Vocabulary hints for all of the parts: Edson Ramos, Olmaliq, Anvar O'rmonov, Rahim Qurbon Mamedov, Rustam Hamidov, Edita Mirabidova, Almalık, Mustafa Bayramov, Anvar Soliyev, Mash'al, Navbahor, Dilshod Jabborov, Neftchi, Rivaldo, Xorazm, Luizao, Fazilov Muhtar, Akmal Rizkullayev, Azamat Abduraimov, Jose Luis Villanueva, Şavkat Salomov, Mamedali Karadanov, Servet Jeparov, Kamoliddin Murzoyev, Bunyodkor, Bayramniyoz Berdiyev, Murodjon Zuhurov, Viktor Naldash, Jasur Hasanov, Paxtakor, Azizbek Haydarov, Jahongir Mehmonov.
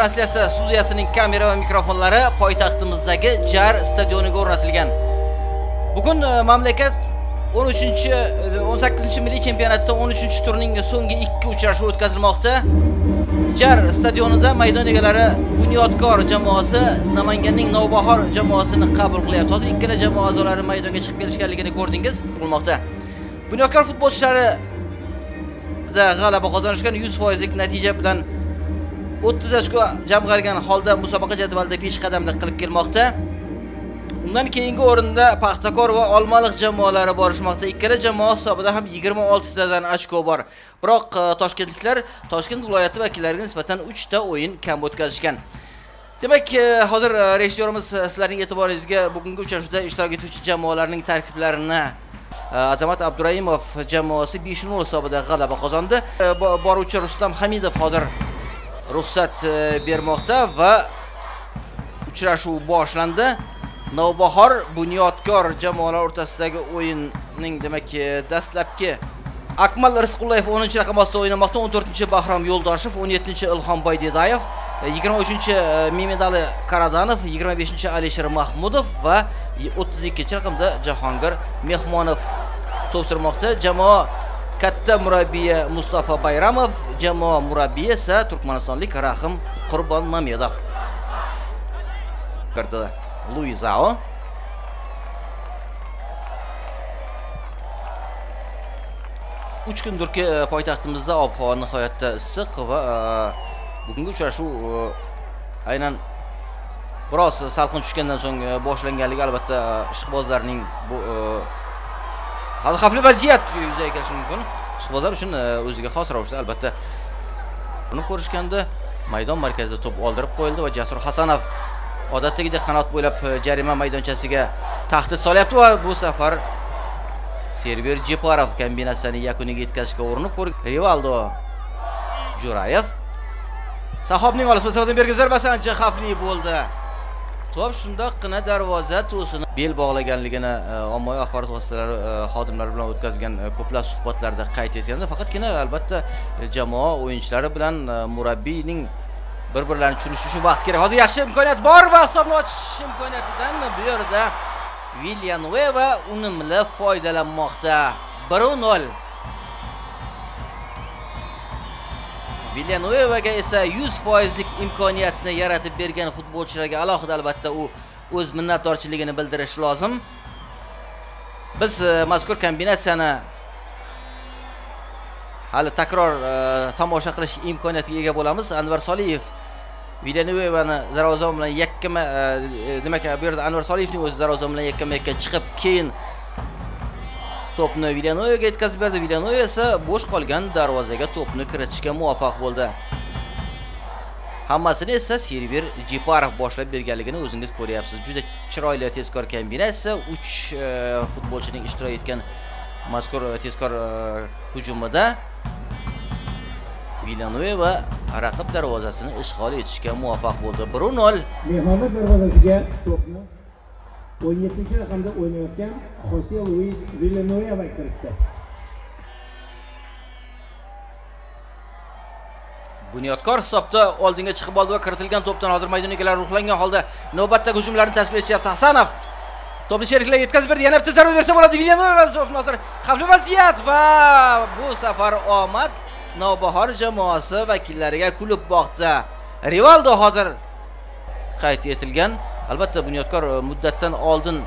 translyatsiya studiyasining kamera va mikrofonlari poytaxtimizdagi JAR stadioniga o'rnatilgan. Bugun mamlakat 18-chi milliy chempionatda 13-turning so'nggi 2 uchrashuvi o'tkazilmoqda. JAR stadionida maydon egalari Bunyodkor jamoasi Namanganning Navbahor jamoasini qabul qilyapti. Hozir ikkala jamoa a'zolari maydonga chiqib kelishganligini ko'rdingiz. Bo'lmoqda. Bunyodkor futbolchilari g'alaba qozonishgan 100% natija bilan 30 ochko jamg'argan holda musobaqa jadvalida peshqadamlik qilib kelmoqda. Undan keyingi o'rinda Paxtakor va Almalık jamoalari borishmoqda. Ikkala jamoa hisobida ham 26 tadan ochko bor. Biroq toshkentliklar Toshkent viloyati vakillariga nisbatan 3 ta o'yin kam o'tkazishgan. Demak, hozir rejissyorimiz sizlarning e'tiboringizga bugungi uchrashuvda ishtirok etuvchi jamoalarning tarkiblarini Azamat Abduraimov jamoasi 5-0 hisobida g'alaba qozondi. Boruvchi Rustam Hamidov hozir ruxsat bermoqda va uchrashuv boshlandi. Navbahor Bunyodkor jamoalar o'rtasidagi o'yinning demak dastlabki Akmal Rizkullayev 10-raqam ostida o'ynamoqda, 14-Bahrom Yoldashev, 17-Ilhom Boydedaev, 23-Mamedali Karadanov, 25-Alisher Mahmudov va 32-raqamda Jahongir Mehmonov to'p surmoqda. Jamoa katta murabbiyi Mustafa Bayramov, jamoa murabbiyi esa Turkmanistonlik Rahim Qurbon Mamedov. Birda Luizao. Uch kundirki poytaxtimizda ob-havo nihoyatda issiq va bugungi uchrashuv aynan biroz salqin tushgandan so'ng boshlanganligi albatta ishqibozlarning bu hali xavfli vaziyat yuzaga kelishi mumkin. Ishqibozlar uchun o'ziga xos ravishda albatta buni ko'rishganda maydon markazida to'p oldirib qo'yildi va Jasur Hasanov odatdagidek qanot bo'ylab jarima maydonchasiga taxta solyapti va bu safar Servet Jeparov kombinatsiyani yakuniga yetkazishga urinib ko'rdi. Rivaldo Jurayev sahobning olis masofadan bergan zarbasi ancha xavfli bo'ldi. To'p shundoqqina darvoza to'sini bel bog'laganligini ommaviy axborot vositalari xodimlari bilan o'tkazilgan ko'plab suhbatlarda qayd etganda, faqatgina albatta jamoa o'yinchilari bilan murabbiyning bir-birlarini tushunishi uchun vaqt kerak. Hozir yaxshi imkoniyat bor va hisobni ochish imkoniyatidan bu yerda Villanueva unumli foydalanmoqda. 1-0. Villanuevaga esa 100%lik imkoniyatni yaratib bergan futbolchilarga alohida albatta u o'z minnatdorchiligini bildirish lozim. Biz mazkur kombinatsiyani hali takror tomosha qilish imkoniyatiga ega bo'lamiz. Anvar Soliyev Villanuevani darvozam bilan yakkama, demak, bu yerda Anvar Soliyevning o'zi darvozam bilan yakkama-yakka chiqib, keyin to'pni Villanuevaga yetkazib berdi. Villanueva esa bo'sh qolgan darvozaga to'pni kiritishga muvaffaq bo'ldi. Hammasini esa Servet Jeparov boshlab berganligini o'zingiz ko'ryapsiz. Juda chiroyli tezkor kombinatsiya, 3 futbolchining ishtirok etgan mazkur tezkor hujumida Villanueva raqib darvozasini ishg'ol etishga muvaffaq bo'ldi. 1-0. Mehmonlar darvozasiga to'pni 17-raqamda o'ynayotgan Jose Luis Villanueva kiritdi. Bunyodkor hisobda oldinga chiqib oldi va kiritilgan to'pdan hozir maydon egalari ruhlangan holda navbatdagi hujumlarni tashkil etyapti. Hasanov to'pni sheriklarga yetkazib berdi. Yana bitta zarba bersa bo'ladi. Villanueva hozir xavfli vaziyat va bu safar omad Navbahor jamoasi vakillariga kulib boqdi. Rivaldo hozir qayd etilgan. Albatta Bunyodkor muddatdan oldin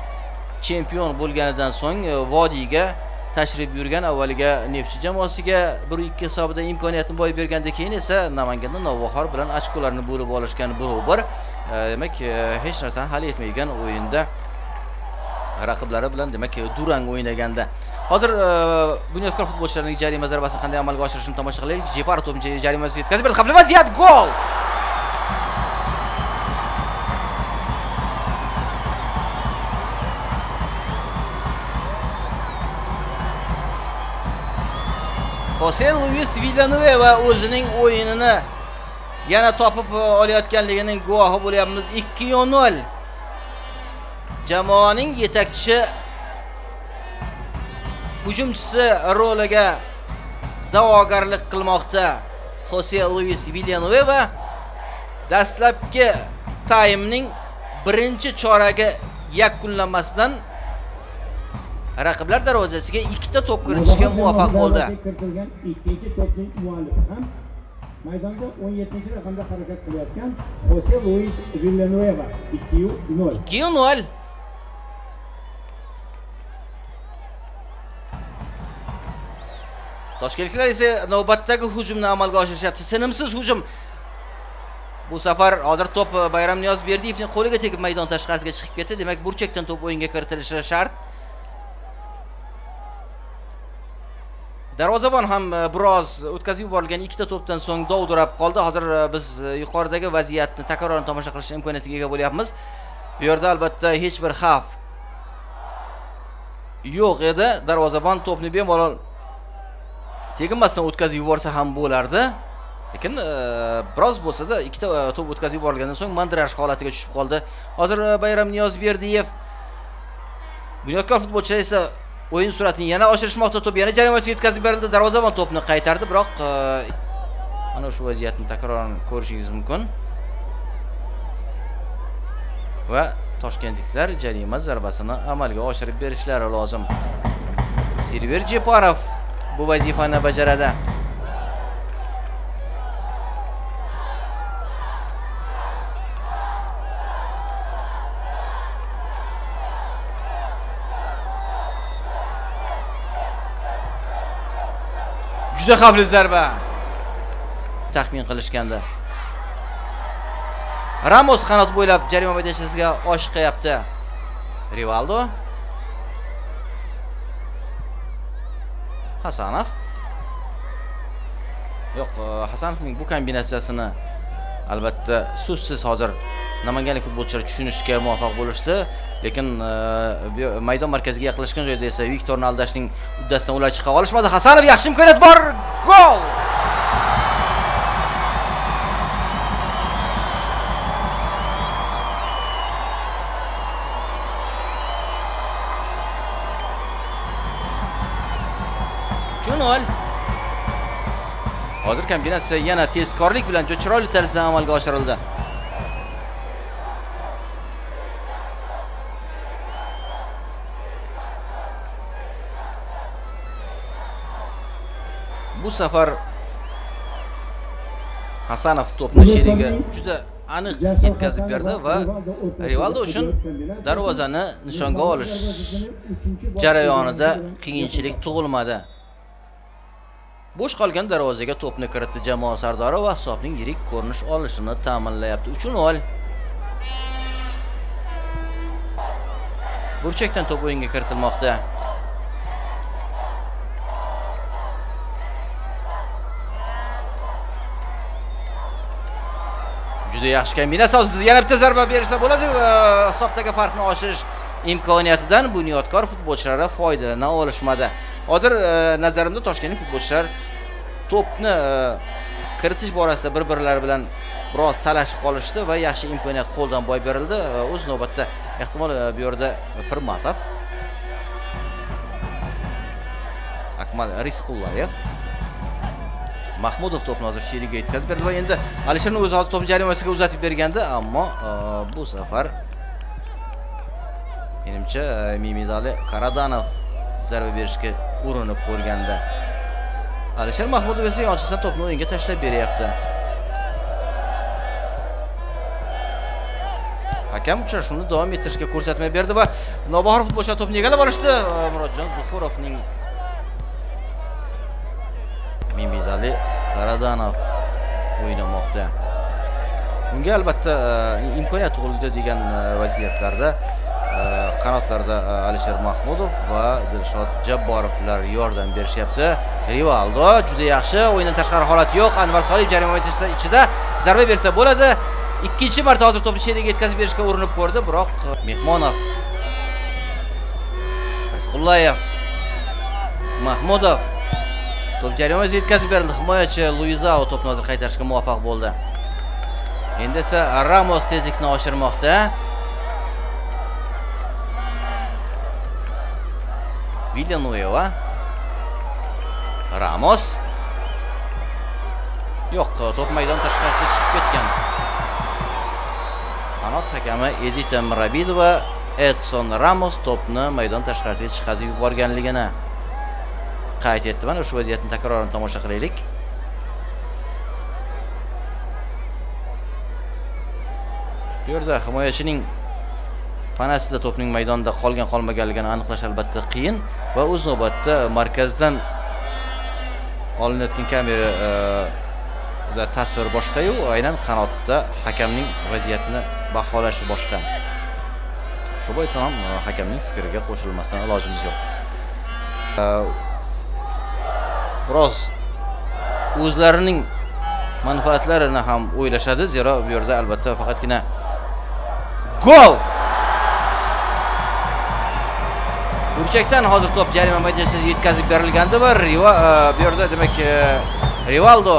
chempion bo'lganidan so'ng Vodiyga tashrif buyurgan, avvaliga Neftchi jamoasiga 1-2 hisobida imkoniyatni boy berganda, keyin esa Namanganda Navbahor bilan ochkolarni bo'lib olishgan 1-1. Demak, hech narsani hal etmaydigan o'yinda raqiblari bilan demak durang o'ynaganda. Hozir Bunyodkor futbolchilarining jarima zarbasini qanday amalga oshirishini tomosha qilaylik. Jeparov to'pni jarimasiga yetkazib berdi. Xavfli vaziyat, gol! Jose Luis Villanueva o'zining o'yinini yana topib olayotganligining guvohi bo'lyapmiz. 2-0. Jamoaning yetakchi hujumchisi roliga da'vogarlik qilmoqda Jose Luis Villanueva. dastlabki taymning birinchi choraga yakunlanmasdan raqiblar darvozasiga ikkita to'p kiritishga muvaffaq bo'ldi. Ikkinchi to'pning muallifi ham maydonda 17-raqamda harakat qilayotgan Jose Luis Villanueva 2-0. 2-0. Toshkentliklar esa navbatdagi hujumni amalga oshirishyapti. Sinimsiz hujum. Bu safar hozir top Bayramniyoz Berdiyevning qo'liga tegib maydon tashqasiga chiqib ketdi. Demak, burchakdan top o'yinga kiritilishi shart. Darvozabon ham biroz o'tkazib yuborilgan ikkita to'pdan so'ng dovdirab qoldi. Hozir biz yuqoridagi vaziyatni takrordan tomosha qilish imkoniyatiga ega bo'lyapmiz. Bu yerda albatta hech bir xavf yo'q edi. Darvozabon to'pni bemalol teginmasdan o'tkazib yuborsa ham bo'lardi. Lekin biroz bo'lsa-da ikkita to'p o'tkazib yuborilgandan so'ng mandiraj holatiga tushib qoldi. Hozir Bayramniyoz Berdiyev Bunyodkor futbolchilari esa o'yin suratini yana oshirishmoqda. To'p yana jarimaga yetkazib berildi. Darvozabon to'pni qaytardi, biroq mana shu vaziyatni takroran ko'rishingiz mumkin. Va toshkentliklar jarima zarbasini amalga oshirib berishlari lozim. Servet Jeparov bu vazifani bajaradi. Juda xavfli zarba tahmin qilishganda. Ramos qanot bo'ylab jarima maydonchasiga oshiqyapti. Rivaldo. Hasanov. Yo'q, Hasanovning bu kombinatsiyasini albatta so'zsiz hozir namanganlik futbolchilar tushunishga muvaffaq bo'lishdi. Lekin maydon markaziga yaqinlashgan joyda esa Viktor Naldashning uddasidan ular chiqa olishmadi. Hasanov yaxshi imkoniyat bor. Gol! Hozir kombinatsiya yana tezkorlik bilan chiroyli tarzda amalga oshirildi. Bu safar Hasanov to'pni sherigiga juda aniq yetkazib berdi va Rivaldo uchun darvozani nishonga olish jarayonida qiyinchilik tug'ilmadi. Bo'sh qolgan darvozaga to'pni kiritdi jamoa sardori va hisobning yirik ko'rinish olishini ta'minlayapti. 3-0. Burchakdan to'p o'yinga kiritilmoqda. Juda yaxshi kombinatsiya. Siz yana bitta zarba bersa bo'ladi va hisobdagi farqni oshirish imkoniyatidan Bunyodkor futbolchilari foydalana olishmadi. Hozir nazarimda Toshkentlik futbolchilar to'pni kiritish borasida bir-birlari bilan biroz talashib qolishdi va yaxshi imkoniyat qo'ldan boy berildi. O'z navbatda ehtimol bu yerda Pirmatov, Akmal Rizkullayev, Mahmudov to'pni hozir sherigiga yetkazib berdi va endi Alisherning o'zi hozir to'pni jarimasiga uzatib berganda, ammo bu safar menimcha Mamedali Karadanov zarba berishga urinib ko'rganda Alisher Mahmudov esa yonchisidan to'pni o'yinga tashlab beryapti. Hakam uchrashuvni davom ettirishga ko'rsatma berdi va Navbahor futbolchilari to'pni egallab olishdi. Murodjon Zuhurovning Mamedali Karadanov o'ynamoqda. Unga albatta imkoniyat tug'ildi degan vaziyatlarda kanatlarda Alisher Mahmudov va Dilshod Jabborovlar yordam berishyapti. Rivaldo juda yaxshi, o'yindan tashqari holat yo'q. Anvar Soliyev jarima maydonchasi ichida zarba bersa bo'ladi. Ikkinchi marta hozir to'pni sherigiga yetkazib berishga urinib ko'rdi, biroq Mehmonov, Rizkullayev, Mahmudov to'p jarimasiga yetkazib berildi. Himoyachi Luizao to'pni hozir qaytarishga muvaffaq bo'ldi. Endi esa Ramos tezlikni oshirmoqda. Villanueva, Ramos. Yo'q, to'p maydon tashqasiga chiqib ketgan. hakami Edita Mirabidova Edson Ramos topni maydon tashqarisiga chiqazib yuborganligini qayd etdi. Mana shu vaziyatni takroran tomosha qilaylik. Bu yerda himoyachining panasida topning maydonda qolgan qolmaganligini aniqlash albatta qiyin va o'z navbatida markazdan olinayotgan kamera da tasvir boshqa yu aynan qanotda hakamning vaziyatini baholashi boshqa. Shu bois ham hakamning fikriga qo'shilmasdan ilojimiz yo'q. Biroz o'zlarining manfaatlarini ham o'ylashadi, zero bu yerda albatta faqatgina gol burchakdan hozir top jarima maydonchasiga yetkazib berilgandi va bu yerda demak Rivaldo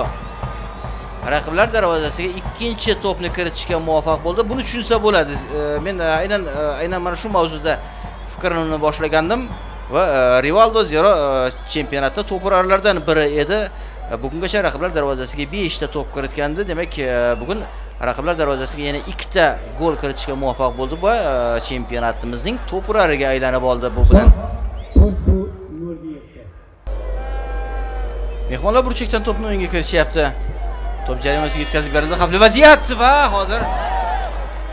raqiblar darvozasiga ikkinchi topni kiritishga muvaffaq bo'ldi. Buni tushunsa bo'ladi. Men aynan mana shu mavzuda fikrimni boshlagandim va Rivaldo zero chempionatda top urarlardan biri edi. Bugungacha raqiblar darvozasiga 5 ta top kiritgandi. Demak, bugun raqiblar darvozasiga yana 2 ta gol kiritishga muvaffaq bo'ldi va chempionatimizning top urariga aylanib oldi bu bilan. Mehmonlar burchakdan topni o'yinga kiritishyapti. Top jarimasiga yetkazib berildi. Xavfli vaziyat va hozir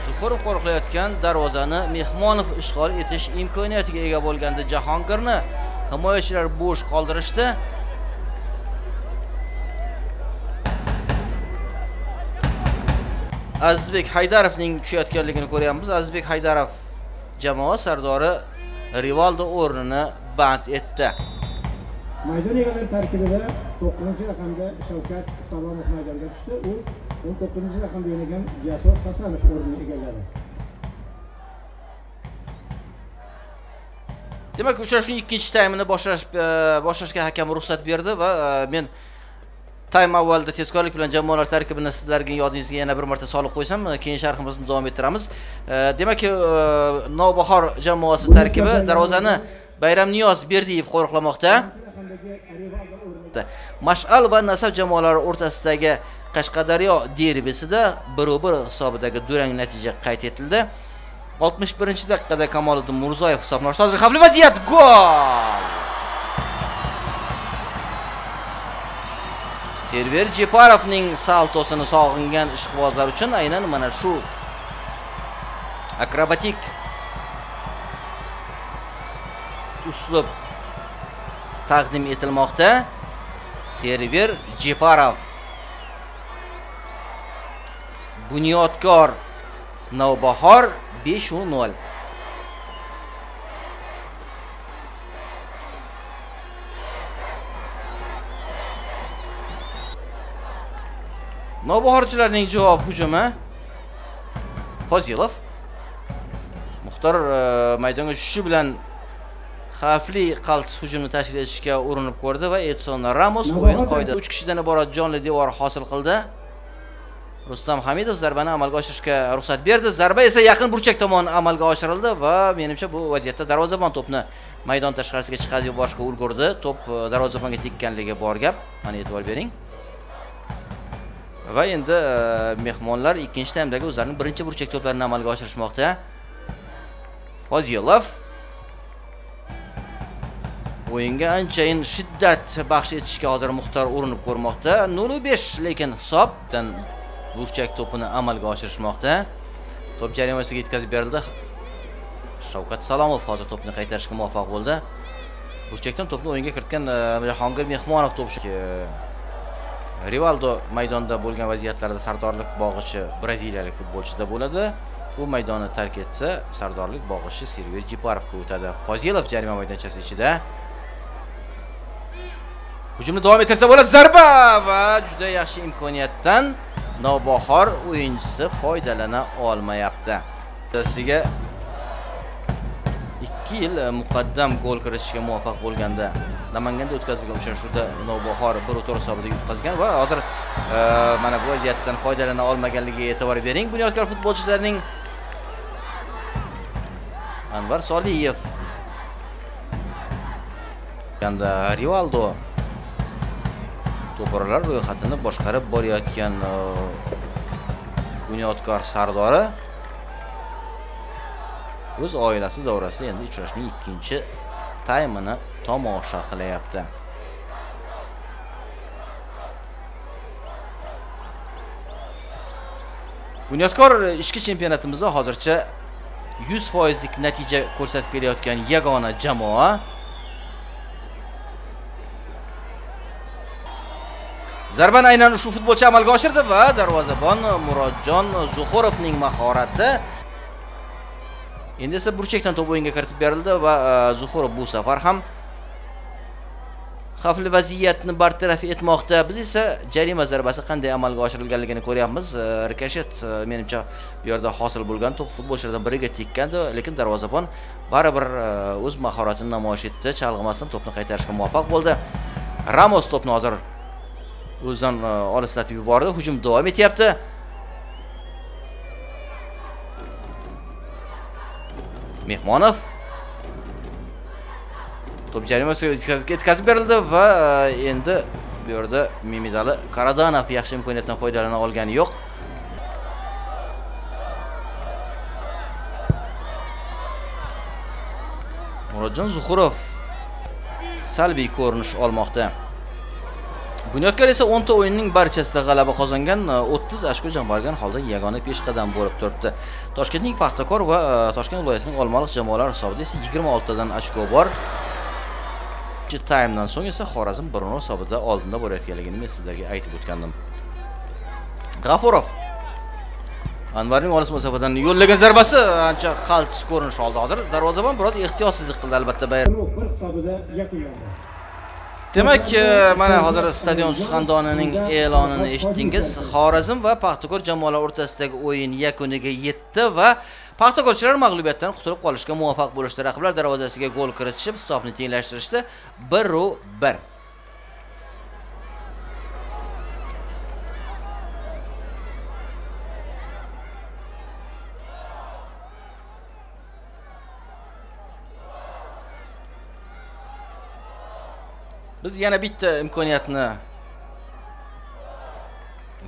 Zuhurov qo'riqlayotgan darvozani Mehmonov ishg'ol etish imkoniyatiga ega bo'lganda Jahongirni himoyachilar bo'sh qoldirishdi. Azizbek Haydarovning tushayotganligini ko'ryapmiz. Azizbek Haydarov jamoa sardori Rivaldo o'rnini band etdi. Maydon egalari tarkibida 9-raqamda Şavkat Salomov maydonga tushdi. U 19-raqamda o'ynagan Jasur Hasanov o'rnini egalladi. Demak, uchrashuvning ikkinchi taymini boshlashga hakam ruxsat berdi va men taym avvalida tezkorlik bilan jamoalar tarkibini sizlarga yodingizga yana bir marta solib qo'ysam, keyin sharhimizni davom ettiramiz. Demak, Navbahor jamoasi tarkibi darvozani Bayramniyoz Berdiyev qo'riqlamoqda. Mash'al va Nasab jamoalari o'rtasidagi Qashqadaryo derbisida 1-1 hisobidagi durang natija qayd etildi. 61-daqiqada Kamoliddin Murzoyev hisobni ochdi. Hozir xavfli vaziyat, gol! Servet Jeparovning saltosini sog'ingan ishqibozlar uchun aynan mana shu akrobatik uslub taqdim etilmoqda. Server Jeparov, Bunyodkor, Navbahor 5-0. Navbahorchilarning javob hujumi. Fazilov Muhtar maydonga tushishi bilan xavfli qaltis hujumni tashkil etishga urinib ko'rdi va Edson Ramos o'yin qoida 3 kishidan iborat jonli devor hosil qildi. Rustam Hamidov zarbani amalga oshirishga ruxsat berdi. Zarba esa yaqin burchak tomon amalga oshirildi va menimcha bu vaziyatda darvozabon topni maydon tashqarisiga chiqarib yuborishga ulgurdi. Top darvozabonga tekkanligi bor gap. Mana e'tibor bering. Va endi mehmonlar ikkinchi taymdagi o'zlarining birinchi burchak to'plarini amalga oshirishmoqda. Fazilov o'yinga anchayin shiddat baxsh etishga hozir Muxtor urinib ko'rmoqda. 0-5 lekin hisobdan burchak to'pini amalga oshirishmoqda. Top jarimasiga yetkazib berildi. Şavkat Salomov hozir to'pni qaytarishga muvaffaq bo'ldi. Burchakdan to'pni o'yinga kiritgan Jahongir Mehmonov to'pchi. Rivaldo maydonda bo'lgan vaziyatlarda sardorlik bog'ichi braziliyalik futbolchida bo'ladi. Bu maydonni tark etsa, sardorlik bog'ichi Servet Jeparovga o'tadi. Fazilov jarima maydonchasi ichida. Hujumni davom ettirsa bo'ladi. Zarba va juda yaxshi imkoniyatdan Navbahor o'yinchisi foydalana olmayapti. Dasiga 2 yil muqaddam gol kiritishga muvaffaq bo'lganda Namanganda o'tkazilgan uchrashuvda Navbahor 1-4 hisobida yutqazgan va hozir mana bu vaziyatdan foydalana olmaganligiga e'tibor bering. Bunyodkor futbolchilarining Anvar Soliyev ganda Rivaldo to'paralar ro'yxatini boshqarib borayotgan Bunyodkor sardori o'z oilasi davrasida endi uchrashning ikkinchi taymini tomosha qilyapti. Bunyodkor ichki chempionatimizda hozircha 100% natija ko'rsatib kelayotgan yagona jamoa. Zarban aynan shu futbolchi amalga oshirdi va darvozabon Murodjon Zuhurovning mahorati. Endi esa burchakdan to'p o'yinga kiritib berildi va Zuhurov bu safar ham xavfli vaziyatni bartaraf etmoqda. Biz esa jarima zarbasi qanday amalga oshirilganligini ko'ryapmiz. Rikoshet menimcha bu yerda hosil bo'lgan to'p futbolchilardan biriga tekkandi, lekin darvozabon baribir o'z mahoratini namoyish etdi. Chalg'imasdan to'pni qaytarishga muvaffaq bo'ldi. Ramos to'pni hozir o'zidan olislatib yubordi. Hujum davom etyapti. Mehmonov to'p jarimasiga yetkazib berildi va endi bu yerda Mamedali Karadanov yaxshi imkoniyatdan foydalana olgani yo'q. Murodjon Zuhurov salbiy ko'rinish olmoqda. Bunyodkor esa 10 ta o'yinning barchasida g'alaba qozongan, 30 ochko jamg'argan holda yagona peshqadam bo'lib turibdi. Toshkentning Paxtakor va Toshkent viloyatining Olmaliq jamoalari hisobida esa 26 dan ochko bor. Ikkinchi taymdan so'ng esa Xorazm 1-0 hisobida oldinda borayotganligini men sizlarga aytib o'tgandim. G'afurov Anvarning olis masofadan yo'llagan zarbasi ancha qaltis ko'rinish oldi. Hozir darvozabon biroz ehtiyotsizlik qildi albatta. Bayram 1 hisobida yakunlandi. Demak, mana hozir stadion suxandonining e'lonini eshitdingiz. Xorazm va Paxtakor jamoalari o'rtasidagi o'yin yakuniga yetdi va Paxtakorchilar mag'lubiyatdan qutulib qolishga muvaffaq bo'lishdi. Raqiblar darvozasiga gol kiritishib, hisobni tenglashtirishdi 1-1. Biz yana bitta imkoniyatni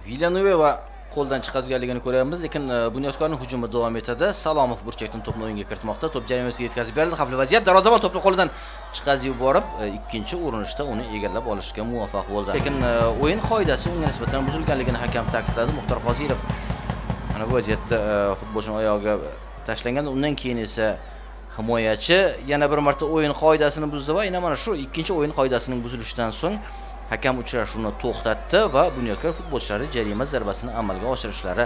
Villanueva qo'ldan chiqazganligini ko'ramiz, lekin Bunyodkorning hujumi davom etadi. Salomov burchakdan to'pni o'yinga kiritmoqda. To'p jarimasiga yetkazib berildi. Xavfli vaziyat. Darvozabon to'pni qo'lidan chiqazib yuborib, ikkinchi urinishda uni egallab olishga muvaffaq bo'ldi. Lekin o'yin qoidasi unga nisbatan buzilganligini hakam ta'kidladi. Muhtar Fazilov mana bu vaziyatda futbolchining oyog'iga tashlangan, undan keyin esa himoyachi yana bir marta o'yin qoidasini buzdi va mana shu ikkinchi o'yin qoidasining buzilishidan so'ng hakam uchrashuvni to'xtatdi va Bunyodkor futbolchilari jarima zarbasini amalga oshirishlari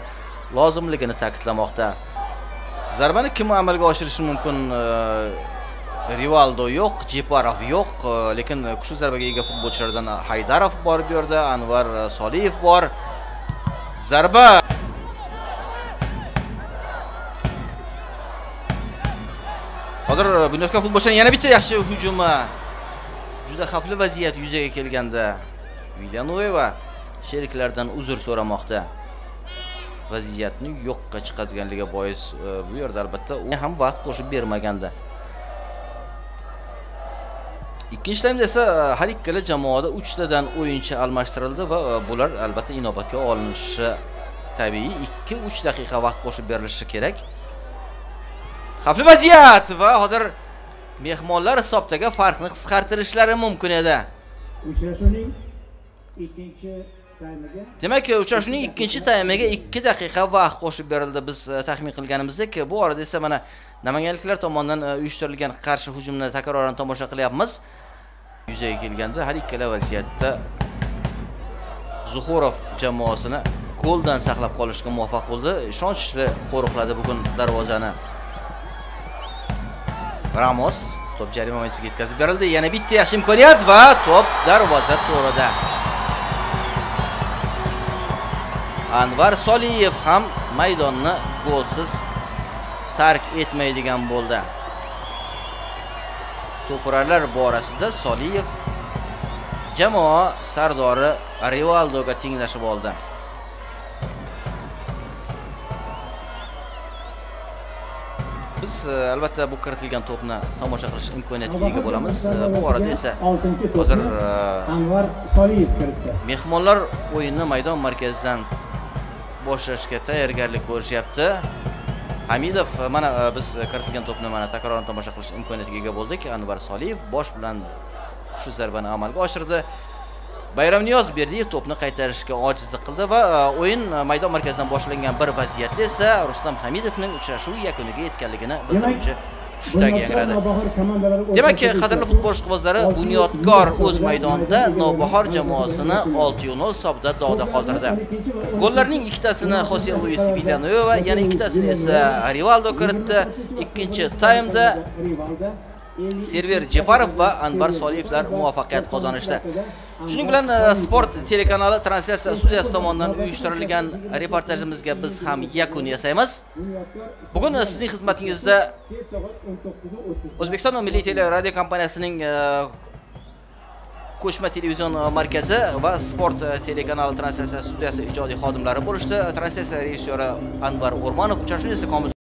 lozimligini ta'kidlamoqda. Zarbani kim amalga oshirishi mumkin? Rivaldo yo'q, Jeparov yo'q, lekin kuchli zarbaga ega futbolchilardan Haydarov bor bu yerda, Anvar Soliyev bor. Zarba hozir Bunyodkor futbolchining yana bitta yaxshi hujumi. Juda xavfli vaziyat yuzaga kelganda Villanueva sheriklaridan uzr so'ramoqda. Vaziyatni yo'qqa chiqazganligi bois bu yerda albatta u ham vaqt qo'shib bermaganda. Ikkinchi taymda esa har ikkala jamoada 3 tadan o'yinchi almashtirildi va bular albatta inobatga olinishi tabiiy. 2-3 daqiqa vaqt qo'shib berilishi kerak. Xavfli vaziyat va hozir mehmonlar hisobdagi farqni qisqartirishlari mumkin edi. Uchrashuvning ikkinchi taymiga. Demak, uchrashuvning ikkinchi taymiga 2 daqiqa vaqt qo'shib berildi. Biz taxmin qilganimizdek, bu orada esa mana namanganliklar tomonidan uyushtirilgan qarshi hujumni takroran tomosha qilyapmiz. Yuzaga kelganda har ikkala vaziyatda Zuhurov jamoasini goldan saqlab qolishga muvaffaq bo'ldi. Ishonchli qo'riqladi bugun darvozani. Ramos to'p jarima o'yinchiga yetkazib berildi. Yana bitta yaxshi imkoniyat va to'p darvoza to'rida. Anvar Soliyev ham maydonni golsiz tark etmaydigan bo'ldi. To'purarlar borasida Soliyev jamoa sardori Rivaldoga tenglashib oldi. Biz albatta bu kiritilgan to'pni tomosha qilish imkoniyatiga ega bo'lamiz. Bu orada esa hozir Anvar Soliyev kiritdi. Mehmonlar o'yinni maydon markazidan boshlashga tayyorgarlik ko'rishyapti. Hamidov mana biz kiritilgan to'pni mana takrordan tomosha qilish imkoniyatiga ega bo'ldik. Anvar Soliyev bosh bilan shu zarbani amalga oshirdi. Bayramniyoz Berdiyev to'pni qaytarishga ojizlik qildi va o'yin maydon markazidan boshlangan bir vaziyatda esa Rustam Hamidovning uchrashuv yakuniga yetganligini bildiruvchi shtaga yangradi. Demak, qadrli futbol ishqibozlari, Bunyodkor o'z maydonida Navbahor jamoasini 6-0 hisobda dog'da qoldirdi. Gollarning ikkitasini Jose Luis Villanueva, yana ikkitasini esa Rivaldo kiritdi. Ikkinchi taymda Servet Jeparov va Anvar Soliyevlar muvaffaqiyat qozonishdi. Shuning bilan sport telekanali translyatsiya studiyasi tomonidan uyushtirilgan reportajimizga biz ham yakun yasaymiz. Bugun sizning xizmatingizda O'zbekiston Milliy teleradio kompaniyasining Ko'chma televizion markazi va sport telekanali translyatsiya studiyasi ijodiy xodimlari bo'lishdi. Translyatsiya rejissyori Anvar O'rmonov, uchrashuv esa